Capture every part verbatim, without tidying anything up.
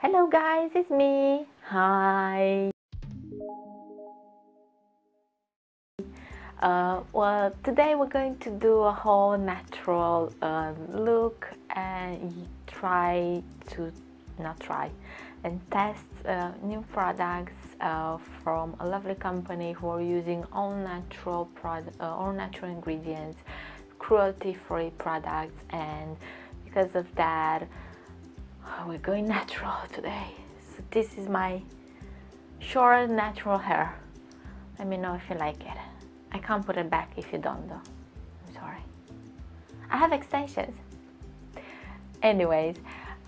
Hello guys, it's me. Hi. Uh, well, today we're going to do a whole natural uh, look and try to not try and test uh, new products uh, from a lovely company who are using all natural product, uh, all natural ingredients, cruelty-free products, and because of that, oh, we're going natural today. So this is my short natural hair. Let me know if you like it. I can't put it back if you don't, though. I'm sorry. I have extensions. Anyways,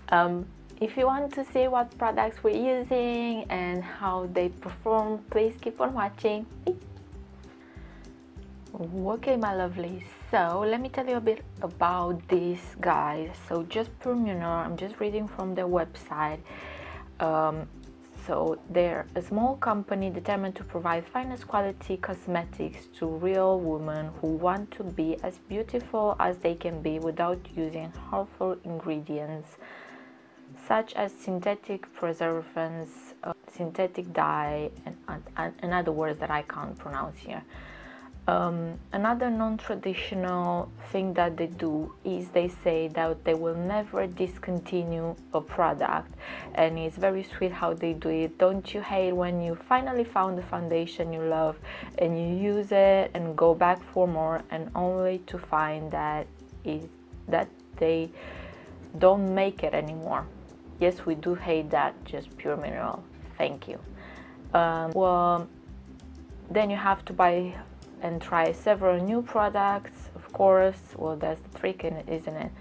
um, if you want to see what products we're using and how they perform, please keep on watching. Okay, my lovelies. So let me tell you a bit about these guys. So Just Pure Mineral. I'm just reading from their website. Um, So they're a small company determined to provide finest quality cosmetics to real women who want to be as beautiful as they can be without using harmful ingredients such as synthetic preservatives, uh, synthetic dye, and, and, and other words that I can't pronounce here. Um, another non-traditional thing that they do is they say that they will never discontinue a product, and it's very sweet how they do it. Don't you hate when you finally found the foundation you love and you use it and go back for more, and only to find that is that they don't make it anymore? Yes, we do hate that. Just Pure Mineral, thank you. Um, well, then you have to buy and try several new products, of course. Well, that's the trick, isn't it?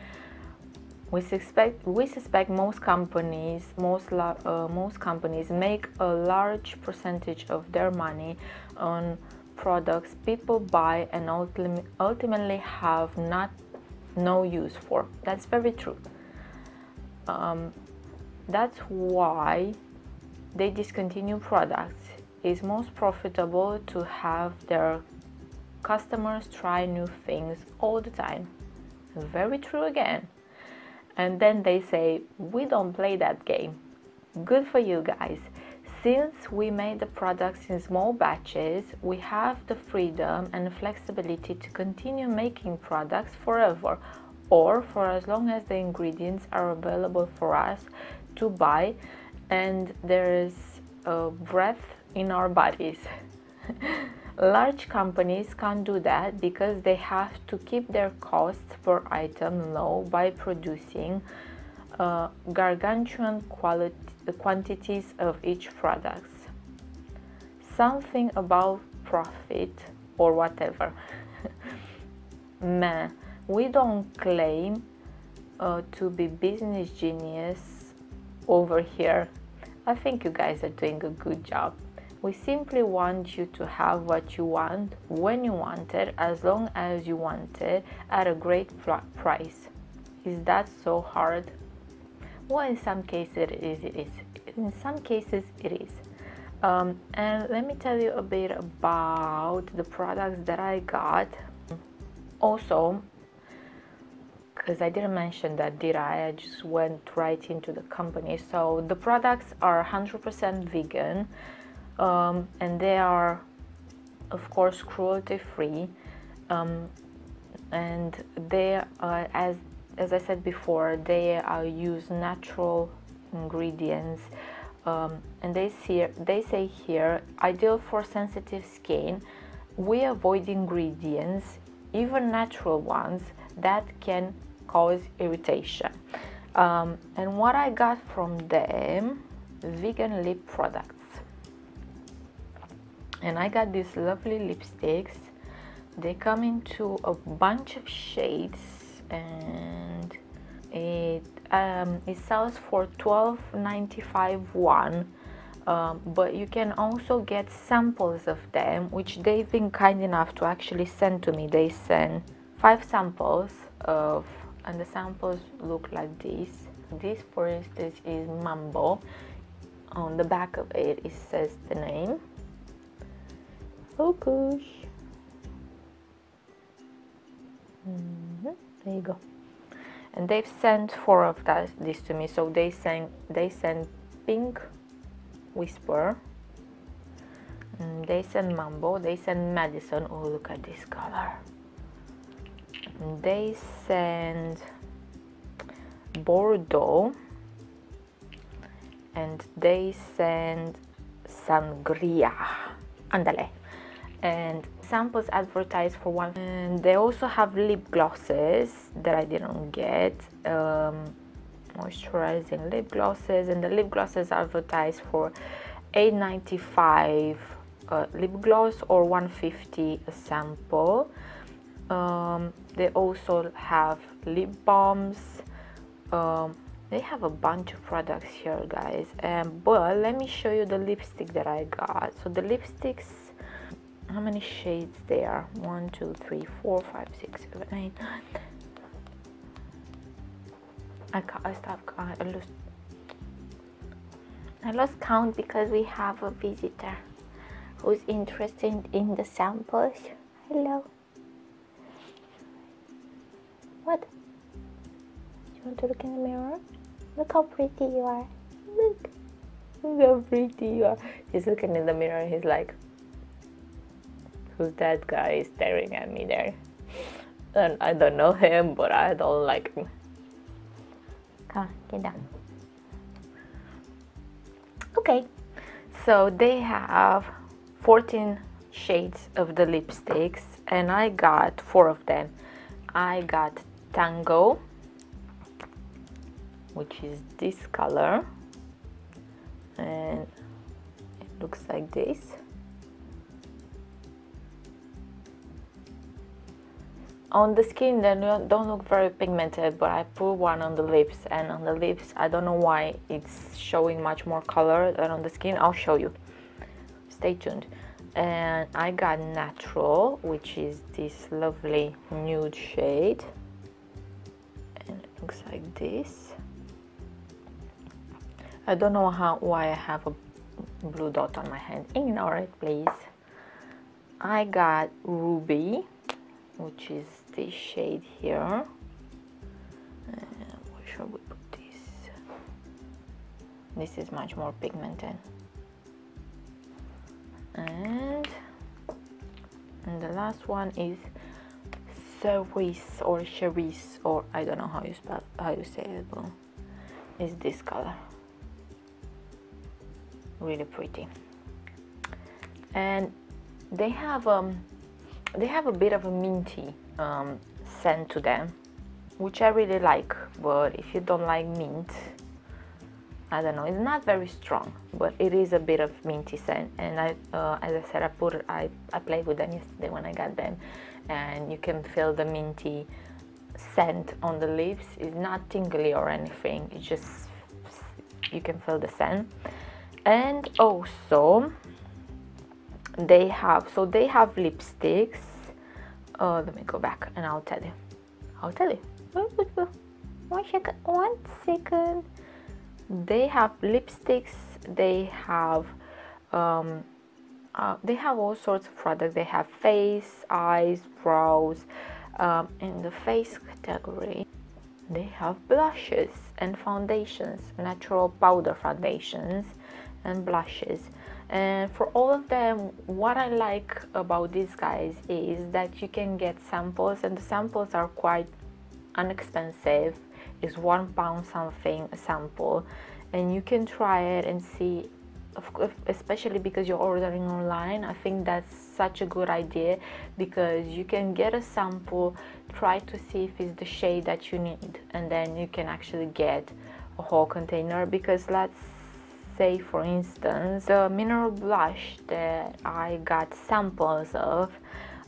We suspect we suspect most companies most uh, most companies make a large percentage of their money on products people buy and ultim ultimately have not no use for. That's very true. Um, that's why they discontinue products. It's most profitable to have their customers try new things all the time. Very true again. And then they say, we don't play that game. Good for you guys. Since we made the products in small batches, we have the freedom and flexibility to continue making products forever, or for as long as the ingredients are available for us to buy and there is a breadth in our bodies. Large companies can't do that because they have to keep their costs per item low by producing uh, gargantuan quality, quantities of each product. Something about profit or whatever. Man, we don't claim uh, to be business genius over here. I think you guys are doing a good job. We simply want you to have what you want, when you want it, as long as you want it, at a great price. Is that so hard? Well, in some cases it is. It is. In some cases it is. Um, and let me tell you a bit about the products that I got. Also, because I didn't mention that, did I? I just went right into the company. So the products are one hundred percent vegan. Um, and they are, of course, cruelty-free, um, and they are, as, as I said before, they are use natural ingredients, um, and they, see, they say here, ideal for sensitive skin. We avoid ingredients, even natural ones, that can cause irritation. Um, and what I got from them, vegan lip products. And I got these lovely lipsticks. They come into a bunch of shades, and it um, it sells for twelve ninety-five one. Um, but you can also get samples of them, which they've been kind enough to actually send to me. They sent five samples of, and the samples look like this. This, for instance, is Mambo. On the back of it, it says the name. Focus. Mm-hmm. There you go. And they've sent four of that, this to me. So they sent they sent Pink Whisper. And they send Mambo, they send Madison. Oh, look at this color. And they send Bordeaux. And they send Sangria. Andale. And samples advertised for one. And they also have lip glosses that I didn't get. Um, moisturizing lip glosses, and the lip glosses advertised for eight ninety-five uh, lip gloss or one fifty a sample. Um, they also have lip balms. Um, they have a bunch of products here, guys. Um, but let me show you the lipstick that I got. So the lipsticks, how many shades they are? one, two, three, four, five, six, seven, eight. I can't, I stopped, I lost, I lost count because we have a visitor who's interested in the samples. Hello. What? You want to look in the mirror? Look how pretty you are. Look. Look how pretty you are. He's looking in the mirror and he's like, who's that guy staring at me there? And I don't know him, but I don't like him. Come on, get down. Okay, so they have fourteen shades of the lipsticks, and I got four of them. I got Tango, which is this color, and it looks like this. On the skin they don't look very pigmented, but I put one on the lips, and on the lips I don't know why it's showing much more color than on the skin. I'll show you, stay tuned. And I got Natural, which is this lovely nude shade, and it looks like this. I don't know how why I have a blue dot on my hand, ignore it please. I got Ruby, which is this shade here. Uh, where should we put this? This is much more pigmented. And, and the last one is Cerise or Cherise, or I don't know how you spell, how you say it, but it's this color. Really pretty. And they have um. they have a bit of a minty um, scent to them, which I really like, but if you don't like mint, I don't know, it's not very strong, but it is a bit of minty scent. And I, uh, as I said, I, put, I, I played with them yesterday when I got them, and you can feel the minty scent on the lips. It's not tingly or anything, it's just, you can feel the scent. And also, they have, so they have lipsticks. Uh, let me go back and I'll tell you. I'll tell you. One second. One second. They have lipsticks. They have, um, uh, they have all sorts of products. They have face, eyes, brows. Um, in the face category, they have blushes and foundations, natural powder foundations and blushes. And for all of them, what I like about these guys is that you can get samples, and the samples are quite inexpensive. It's one pound something a sample, and you can try it and see, especially because you're ordering online. I think that's such a good idea, because you can get a sample, try to see if it's the shade that you need, and then you can actually get a whole container. Because let's say, for instance, the mineral blush that I got samples of,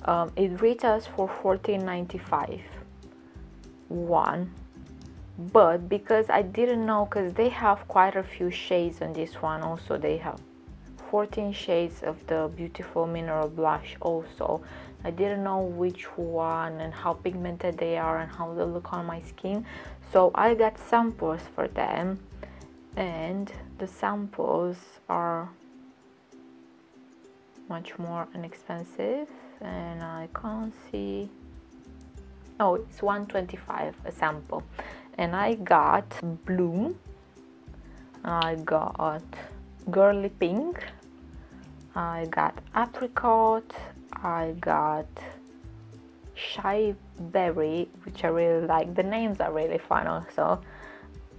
um, it retails for fourteen ninety-five one, but because I didn't know, because they have quite a few shades on this one also, they have fourteen shades of the beautiful mineral blush also. I didn't know which one and how pigmented they are and how they look on my skin, so I got samples for them. And the samples are much more inexpensive, and I can't see. Oh, it's one twenty-five a sample. And I got Bloom, I got girly pink, I got apricot, I got shy berry, which I really like. The names are really fun also.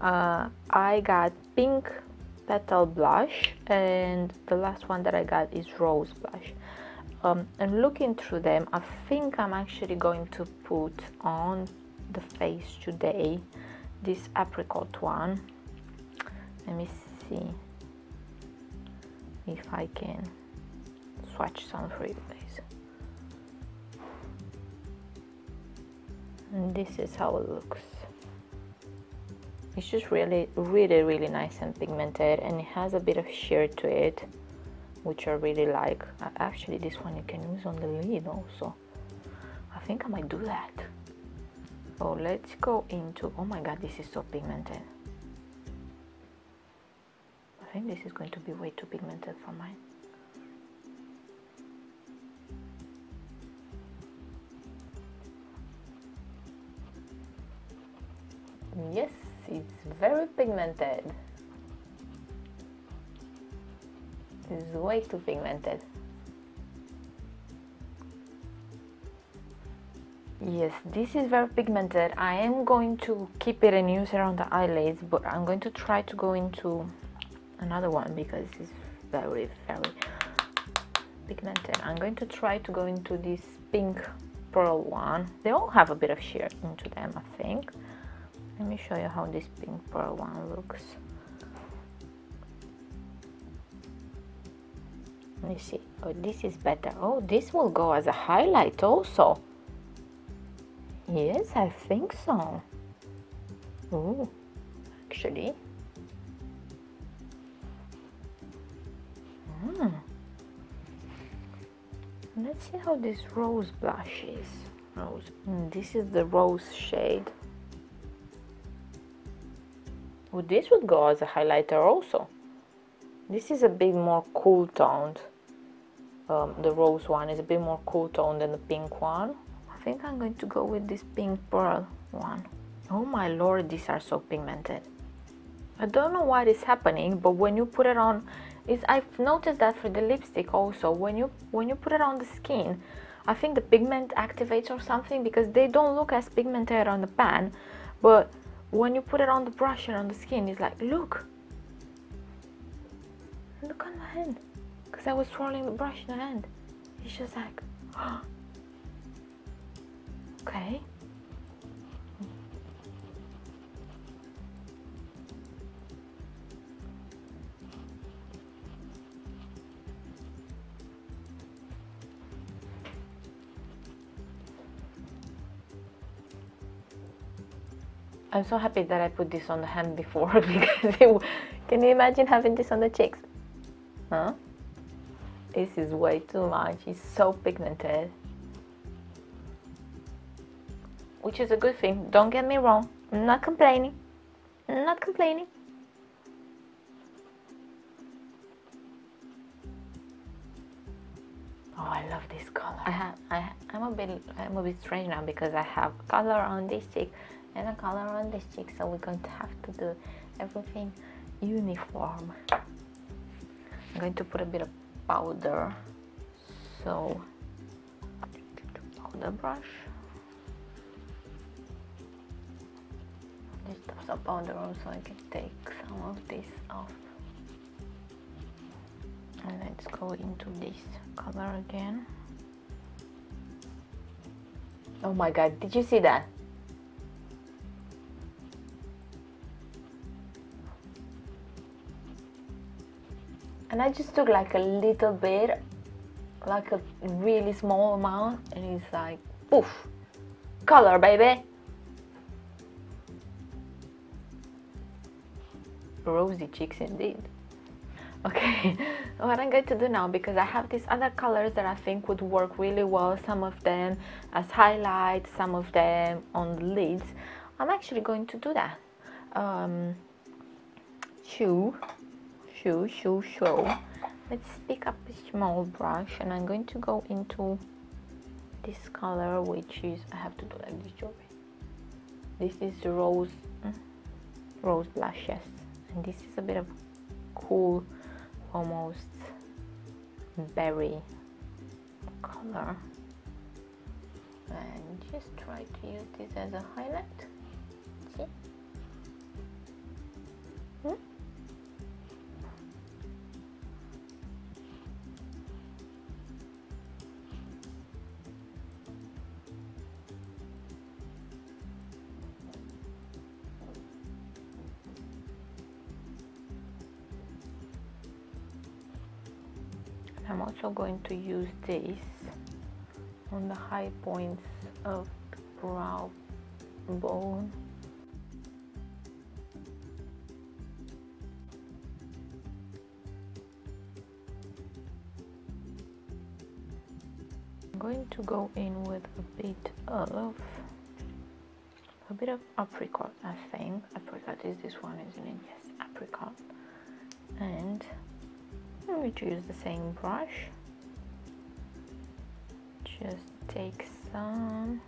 uh, I got pink petal blush, and the last one that I got is rose blush. Um, and looking through them, I think I'm actually going to put on the face today this apricot one. Let me see if I can swatch some for you guys. And this is how it looks. It's just really really really nice and pigmented, and it has a bit of sheer to it, which I really like. Actually, this one you can use on the lid also. I think I might do that. Oh, let's go into, oh my god, this is so pigmented. I think this is going to be way too pigmented for mine. Yes, it's very pigmented. It's way too pigmented. Yes, this is very pigmented. I am going to keep it and use it on the eyelids, but I'm going to try to go into another one because it's very very pigmented. I'm going to try to go into this pink pearl one. They all have a bit of sheer into them, I think. Let me show you how this pink pearl one looks. You see, oh, this is better. Oh, this will go as a highlight also. Yes, I think so. Oh, actually. Mm. Let's see how this rose blush is. Rose. Mm, this is the rose shade. Oh, this would go as a highlighter also. This is a bit more cool toned. Um, the rose one is a bit more cool toned than the pink one. I think I'm going to go with this pink pearl one. Oh my lord, these are so pigmented. I don't know what is happening, but when you put it on, is I've noticed that for the lipstick also, when you when you put it on the skin, I think the pigment activates or something, because they don't look as pigmented on the pan, but when you put it on the brush and on the skin, it's like, look, look on my hand, because I was swirling the brush in the hand. It's just like, oh. Okay. I'm so happy that I put this on the hand before, because it, can you imagine having this on the cheeks? Huh? This is way too much. It's so pigmented. Which is a good thing, don't get me wrong, I'm not complaining, I'm not complaining. Oh, I love this color. I have, I, I'm a bit, I'm a bit strange now because I have color on this cheek and a color on this cheek, so we're going to have to do everything uniform. I'm going to put a bit of powder, so powder brush. This stuff's a powder room, so I can take some of this off. And let's go into this color again. Oh my god, did you see that? And I just took like a little bit, like a really small amount, and it's like, poof! Color, baby! Rosy cheeks indeed. Okay, what I'm going to do now, because I have these other colors that I think would work really well, some of them as highlights, some of them on the lids, I'm actually going to do that. Um, shoo, shoo, shoo, shoo. Let's pick up a small brush, and I'm going to go into this color, which is, I have to do like this, jewelry. This is rose, rose blush, yes. and this is a bit of cool, almost berry color, and just try to use this as a highlight. See? Hmm? I'm also going to use this on the high points of the brow bone. I'm going to go in with a bit of a bit of apricot, I think. Apricot is this one, isn't it? Yes, apricot. And I'm going to use the same brush. Just take some,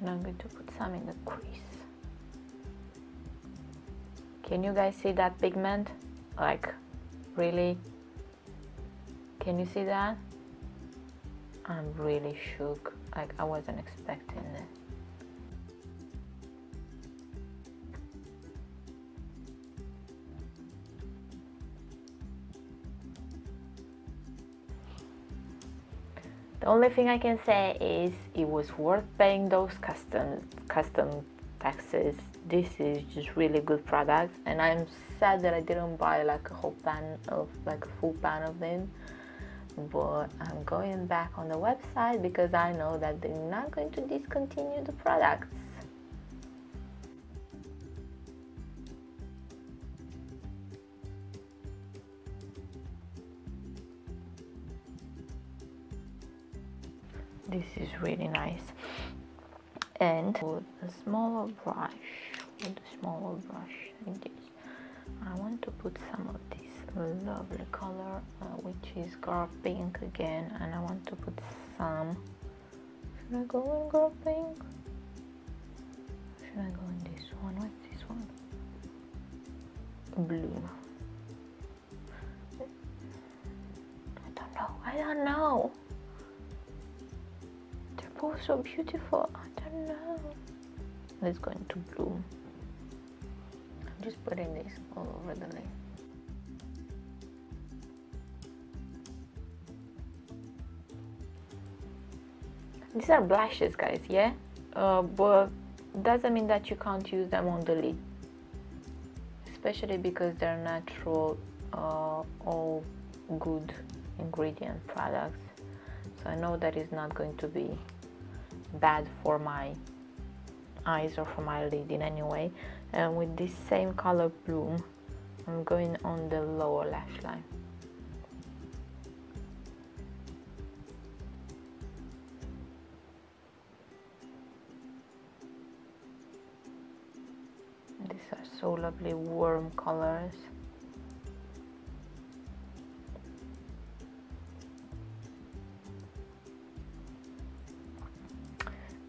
and I'm going to put some in the crease. Can you guys see that pigment? Like, really? Can you see that? I'm really shook. Like, I wasn't expecting this. The only thing I can say is it was worth paying those custom custom taxes. This is just really good products, and I'm sad that I didn't buy like a whole pan of like a full pan of them, but I'm going back on the website because I know that they're not going to discontinue the products. This is really nice. And with a smaller brush, with a smaller brush like this, I want to put some of this lovely color, uh, which is Girl Pink again, and I want to put some. Should I go in Girl Pink? Should I go in this one? What's this one? Blue. I don't know. I don't know. Oh, so beautiful. I don't know. It's going to bloom. I'm just putting this all over the lid. These are blushes, guys, yeah? Uh, but doesn't mean that you can't use them on the lid, especially because they're natural, uh, all good ingredient products. So I know that it's not going to be bad for my eyes or for my lid in any way. And with this same color bloom, I'm going on the lower lash line. These are so lovely warm colors.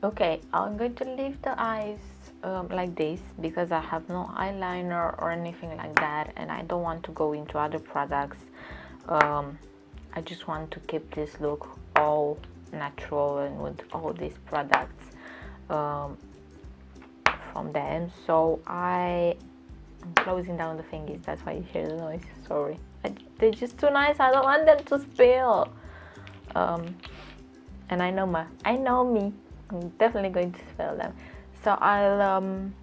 Okay, I'm going to leave the eyes um, like this because I have no eyeliner or anything like that, and I don't want to go into other products. um, I just want to keep this look all natural and with all these products um, from them. So I am closing down the fingers, that's why you hear the noise, sorry. I, they're just too nice, I don't want them to spill. Um, and I know my, I know me. I'm definitely going to spill them. So I'll um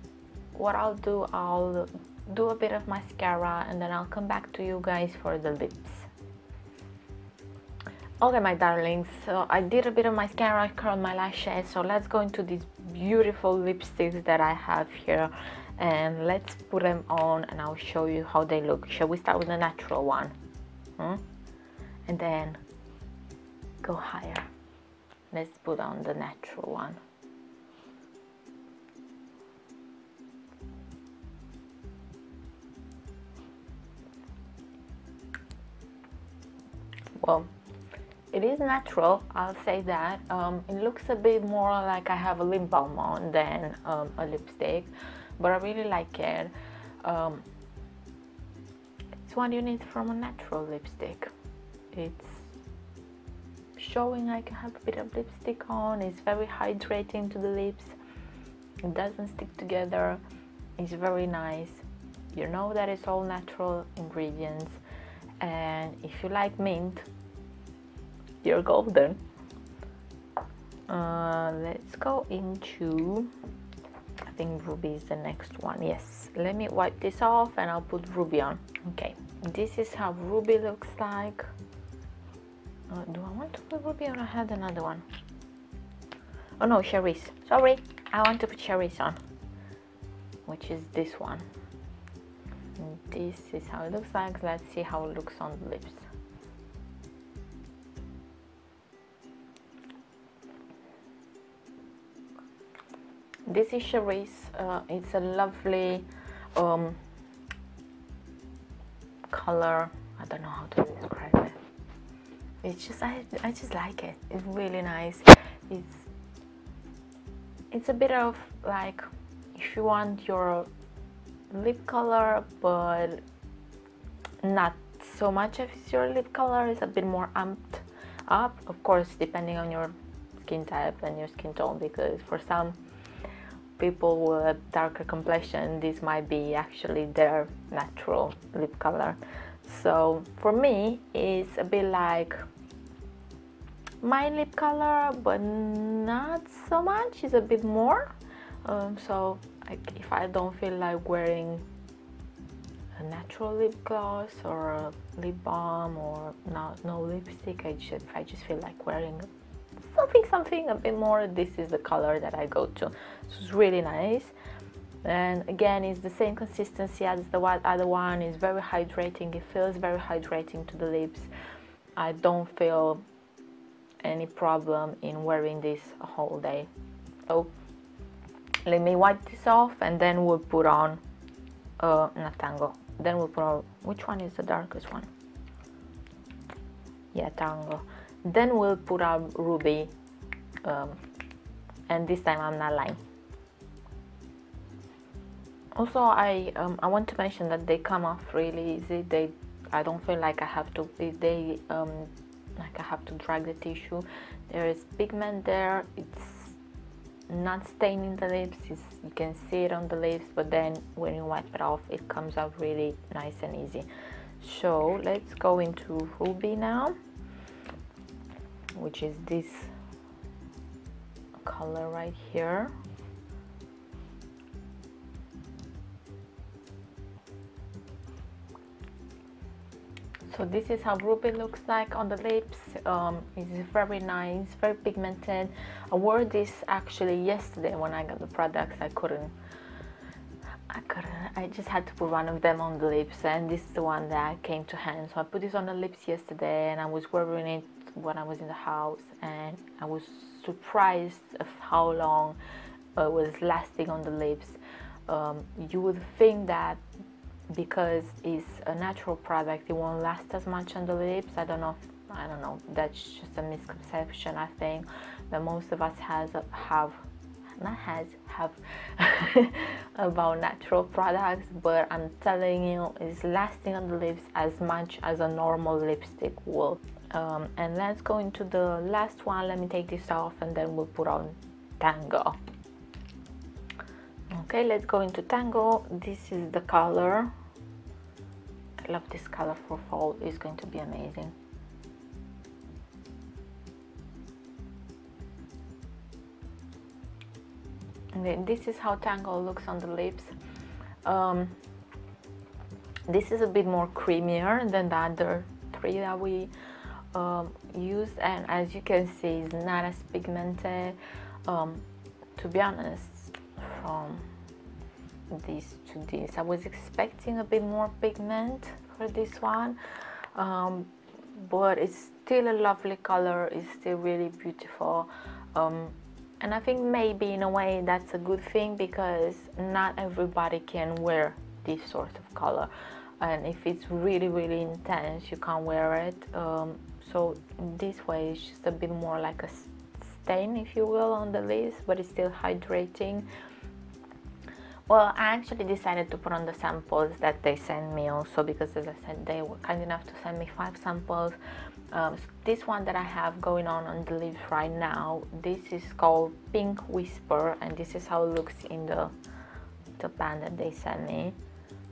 what I'll do, I'll do a bit of mascara and then I'll come back to you guys for the lips. Okay, my darlings, so I did a bit of mascara, I curled my lashes, so let's go into these beautiful lipsticks that I have here and let's put them on and I'll show you how they look. Shall we start with the natural one? Hmm? And then go higher. Let's put on the natural one. Well, it is natural, I'll say that. Um, it looks a bit more like I have a lip balm on than um, a lipstick, but I really like it. Um, It's one you need from a natural lipstick. It's showing like I have a bit of lipstick on. It's very hydrating to the lips. It doesn't stick together. It's very nice. You know that it's all natural ingredients, and if you like mint, you're golden. Uh, let's go into, I think ruby is the next one. Yes, let me wipe this off and I'll put ruby on. Okay, this is how ruby looks like. Uh, do I want to put ruby on? I had another one. Oh no, cherries. Sorry, I want to put cherries on, which is this one. And this is how it looks like. Let's see how it looks on the lips. This is cherries. Uh, it's a lovely um, color. I don't know how to describe it. It's just I, I just like it. It's really nice. It's it's a bit of like, if you want your lip color, but not so much if it's your lip color, it's a bit more amped up, of course, depending on your skin type and your skin tone, because for some people with darker complexion, this might be actually their natural lip color. So for me, it's a bit like my lip color, but not so much, it's a bit more. Um, so like if I don't feel like wearing a natural lip gloss or a lip balm or not, no lipstick, I just, I just feel like wearing something something a bit more, this is the color that I go to. So it's really nice, and again it's the same consistency as the other one. It's very hydrating. It feels very hydrating to the lips. I don't feel any problem in wearing this a whole day. So let me wipe this off and then we'll put on uh, Natango. Then we'll put on, which one is the darkest one? Yeah, Tango. Then we'll put on Ruby. Um, and this time I'm not lying. Also, I um, I want to mention that they come off really easy. They, I don't feel like I have to. They um, like I have to drag the tissue. There is pigment there. It's not staining the lips, it's, you can see it on the lips, but then when you wipe it off, it comes out really nice and easy. So let's go into Ruby now, which is this color right here. So this is how Ruby looks like on the lips. Um, it's very nice, very pigmented. I wore this actually yesterday when I got the products. I couldn't, I couldn't, I just had to put one of them on the lips, and this is the one that came to hand. So I put this on the lips yesterday, and I was wearing it when I was in the house, and I was surprised of how long it was lasting on the lips. Um, you would think that because it's a natural product, it won't last as much on the lips. I don't know if, I don't know, that's just a misconception, I think, that most of us has have not has have about natural products, but I'm telling you, it's lasting on the lips as much as a normal lipstick will. Um, and let's go into the last one. Let me take this off and then we'll put on Tango. Okay, let's go into Tango. This is the color. I love this color for fall. It's going to be amazing. And then this is how Tango looks on the lips. Um, this is a bit more creamier than the other three that we um, used, and as you can see, it's not as pigmented. Um, to be honest, from this to this, I was expecting a bit more pigment for this one, um, but it's still a lovely color. It's still really beautiful, um, and I think maybe in a way that's a good thing, because not everybody can wear this sort of color, and if it's really really intense, you can't wear it. Um, so this way it's just a bit more like a stain, if you will, on the lips, but it's still hydrating. Well, I actually decided to put on the samples that they sent me also, because as I said, they were kind enough to send me five samples. Um, so this one that I have going on on the leaves right now, this is called Pink Whisper, and this is how it looks in the, the pan that they sent me,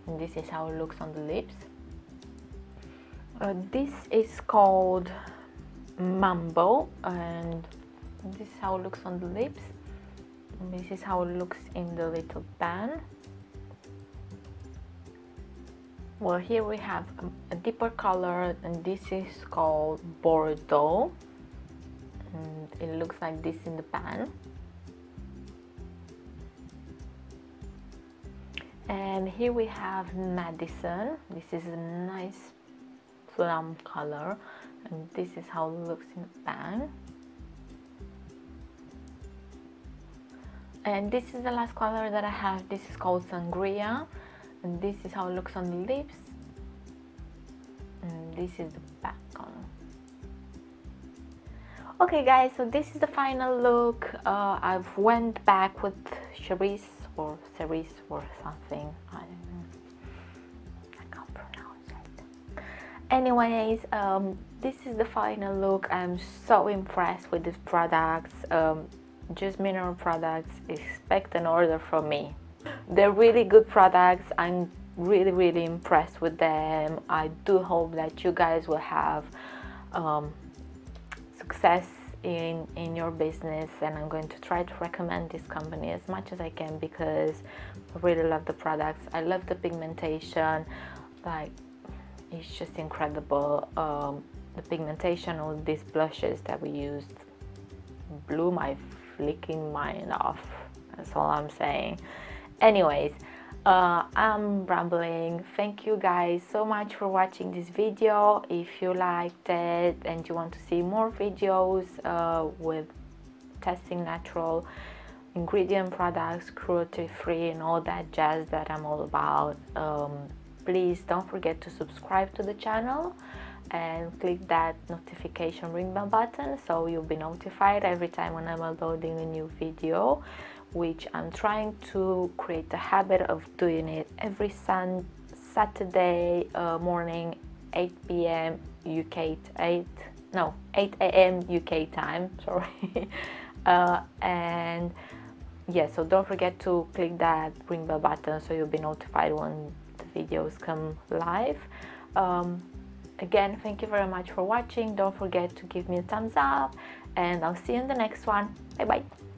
and this is how it looks on the lips. Uh, this is called Mambo, and this is how it looks on the lips. This is how it looks in the little pan. Well, here we have a deeper color, and this is called Bordeaux, and it looks like this in the pan. And here we have Madison. This is a nice plum color, and this is how it looks in the pan. And this is the last color that I have. This is called Sangria, and this is how it looks on the lips, and this is the back color. Okay guys, so this is the final look. uh, I've went back with Charisse or Cerise or something, I don't know, I can't pronounce it. Anyways, um, this is the final look. I'm so impressed with these products. um, Just Mineral products, expect an order from me. They're really good products. I'm really really impressed with them. I do hope that you guys will have um, success in in your business, and I'm going to try to recommend this company as much as I can, because I really love the products. I love the pigmentation, like it's just incredible. Um, the pigmentation of these blushes that we used blew my flicking mine off, that's all I'm saying. Anyways, uh, I'm rambling. Thank you guys so much for watching this video. If you liked it and you want to see more videos uh, with testing natural ingredient products, cruelty free and all that jazz that I'm all about, um, please don't forget to subscribe to the channel and click that notification ring bell button, so you'll be notified every time when I'm uploading a new video, which I'm trying to create the habit of doing it every sun Saturday uh, morning, eight p m U K eight no eight a m U K time, sorry. Uh, and yeah, so don't forget to click that ring bell button so you'll be notified when the videos come live. Um, Again, thank you very much for watching. Don't forget to give me a thumbs up, and I'll see you in the next one. Bye bye.